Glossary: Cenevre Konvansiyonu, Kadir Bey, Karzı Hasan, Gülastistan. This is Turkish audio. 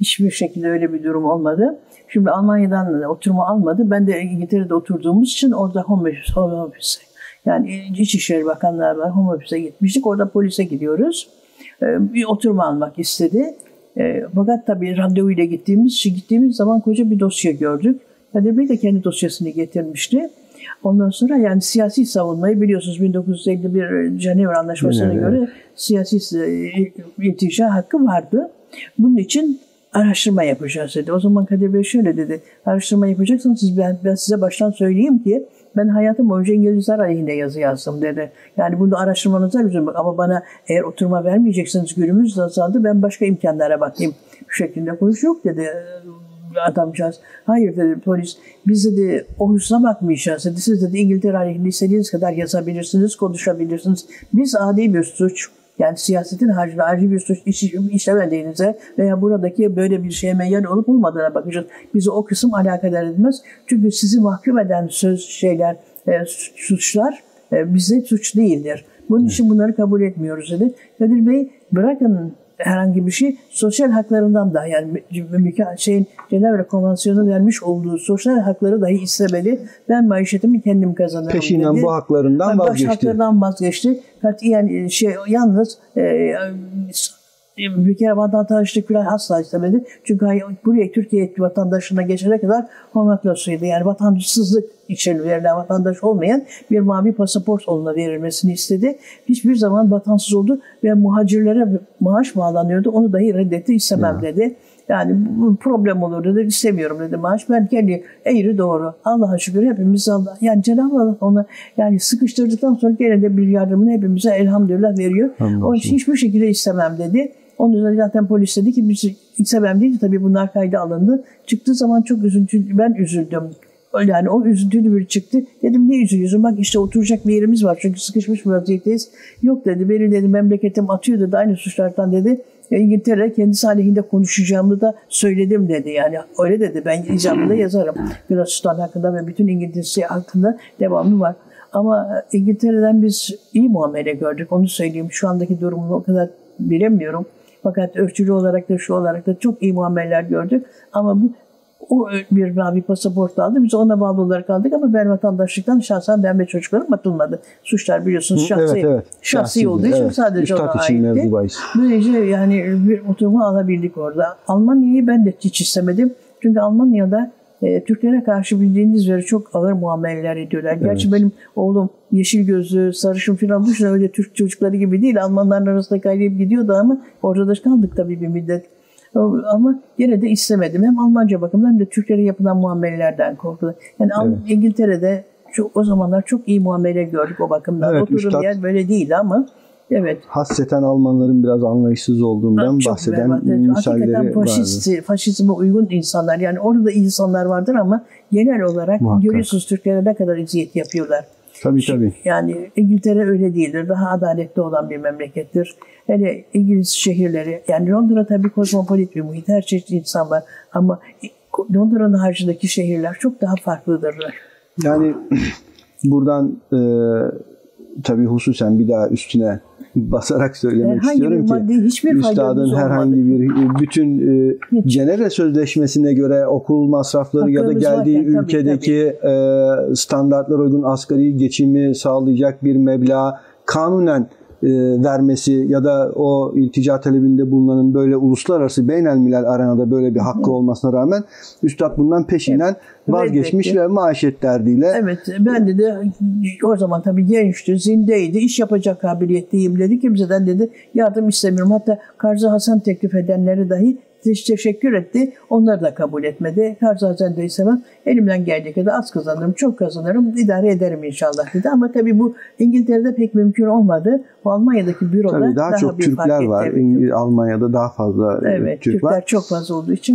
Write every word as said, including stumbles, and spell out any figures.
Hiçbir şekilde öyle bir durum olmadı. Şimdi Almanya'dan oturma almadı. Ben de İngiltere'de oturduğumuz için orada home office, home office. Yani İçişleri Bakanlığı var, home office'e gitmiştik. Orada polise gidiyoruz. Bir oturma almak istedi. Fakat tabii randevuyla gittiğimiz, gittiğimiz zaman koca bir dosya gördük. Kadir Bey de kendi dosyasını getirmişti. Ondan sonra yani siyasi savunmayı biliyorsunuz bin dokuz yüz elli bir Cenevre Anlaşması'na evet, göre siyasi iltica hakkı vardı. Bunun için araştırma yapacağız dedi. O zaman Kadir Bey şöyle dedi, araştırma yapacaksanız ben, ben size baştan söyleyeyim ki ben hayatım boyunca İngilizler aleyhine yazı yazdım dedi. Yani bunu araştırmanıza lüzum yok ama bana eğer oturma vermeyecekseniz günümüz azaldı, ben başka imkanlara bakayım. Bu şekilde konuş yok dedi adamcağız. Hayır dedi polis, biz dedi o hüsna bakmayacağız dedi. Siz dedi İngiltere aleyhine istediğiniz kadar yazabilirsiniz, konuşabilirsiniz. Biz adi bir suç, yani siyasetin haricinde ayrı bir suç işlemediğinize veya buradaki böyle bir şeye meydan olup olmadığına bakacağız. Bizi o kısım alakadar etmez. Çünkü sizi mahkum eden söz şeyler, suçlar bize suç değildir. Bunun için bunları kabul etmiyoruz dedi. Kadir Bey bırakın herhangi bir şey, sosyal haklarından da yani şeyin Cenevre Konvansiyonu vermiş olduğu sosyal hakları dahi istemeli. Ben maişetimi kendim kazanırım peşinden dedi. Bu haklarından baş vazgeçti. Haklarından vazgeçti. Yani şey yalnız e, bir kere vatandaşlık falan asla istemedi. Çünkü buraya Türkiye vatandaşlığına geçene kadar homoklosuydu. Yani vatandaşsızlık için verilen, vatandaş olmayan bir mavi pasaport onunla verilmesini istedi. Hiçbir zaman vatansız oldu ve muhacirlere maaş bağlanıyordu. Onu dahi reddetti, istemem dedi. Yani problem olur dedi, istemiyorum dedi maaş. Ben kendi eğri doğru. Allah'a şükür hepimiz Allah. Yani Cenab-ı Allah ona yani sıkıştırdıktan sonra gene de bir yardımını hepimize elhamdülillah veriyor. Anladım. Onun için hiçbir şekilde istemem dedi. Onun üzerine zaten polis dedi ki biz istemem deyince tabii bunlar kayda alındı. Çıktığı zaman çok üzüntü, ben üzüldüm. Yani o üzüntülü bir çıktı. Dedim ne üzülüyorsun? Bak işte oturacak bir yerimiz var. Çünkü sıkışmış bir vaziyetteyiz. Yok dedi. Beni dedi memleketim atıyor dedi. Aynı suçlardan dedi. İngiltere kendisi aleyhinde konuşacağımı da söyledim dedi. Yani öyle dedi. Ben icabında yazarım. Gülastistan hakkında ve bütün İngiltere hakkında devamlı var. Ama İngiltere'den biz iyi muamele gördük. Onu söyleyeyim. Şu andaki durumunu o kadar bilemiyorum. Fakat ölçülü olarak da şu olarak da çok iyi muameleler gördük. Ama bu o bir mavi pasaport aldı. Biz ona bağlı olarak aldık ama ben vatandaşlıktan şahsen ben ve çocuklarım atılmadı. Suçlar biliyorsunuz şahsi, evet, evet. şahsi, şahsi olduğu için evet. sadece ona aitti. Böylece yani bir oturma alabildik orada. Almanya'yı ben de hiç istemedim. Çünkü Almanya'da e, Türklere karşı bildiğiniz üzere çok ağır muameleler ediyorlar. Gerçi evet. benim oğlum yeşil gözlü, sarışın filan dışında öyle Türk çocukları gibi değil. Almanların arasında kaynayıp gidiyordu ama orada da kaldık tabii bir müddet. Ama yine de istemedim. Hem Almanca bakımından hem de Türklere yapılan muamelelerden korktum. Yani evet. İngiltere'de çok, o zamanlar çok iyi muamele gördük o bakımdan. Evet, oturduğum yer böyle değil ama evet. Hasreten Almanların biraz anlayışsız olduğundan çok bahseden müsaileri vardı. Hakikaten faşist, faşizme uygun insanlar. Yani orada insanlar vardır ama genel olarak muhakkak. Görüyorsunuz Türklere ne kadar eziyet yapıyorlar. Tabii tabii. Yani İngiltere öyle değildir. Daha adaletli olan bir memlekettir. Hele İngiliz şehirleri, yani Londra tabii kozmopolit bir muhit. Her çeşit insan var. Ama Londra'nın haricindeki şehirler çok daha farklıdırlar. Yani buradan e, tabii hususen bir daha üstüne basarak söylemek herhangi istiyorum maddi, ki üstadın herhangi bir bütün e, Cenevre Sözleşmesi'ne göre okul masrafları Haklarımız ya da geldiği varken, ülkedeki tabii, tabii. E, standartlara uygun asgari geçimi sağlayacak bir meblağ kanunen e, vermesi ya da o iltica talebinde bulunanın böyle uluslararası beynelmilel arenada böyle bir hakkı evet. olmasına rağmen üstad bundan peşinen evet. vazgeçmiş evet. ve maaşet derdiyle. Evet, ben dedi o zaman tabii gençti, zindeydi, iş yapacak kabiliyetliyim dedi. Kimseden dedi yardım istemiyorum. Hatta Karzı Hasan teklif edenleri dahi teşekkür etti. Onları da kabul etmedi. Karzı Hasan da istemem. Elimden geldiği kadar az kazanırım, çok kazanırım, idare ederim inşallah dedi. Ama tabii bu İngiltere'de pek mümkün olmadı. Bu Almanya'daki büroda tabii daha, daha çok bir Türkler var. Almanya'da daha fazla evet, Türk Türkler var. Türkler çok fazla olduğu için.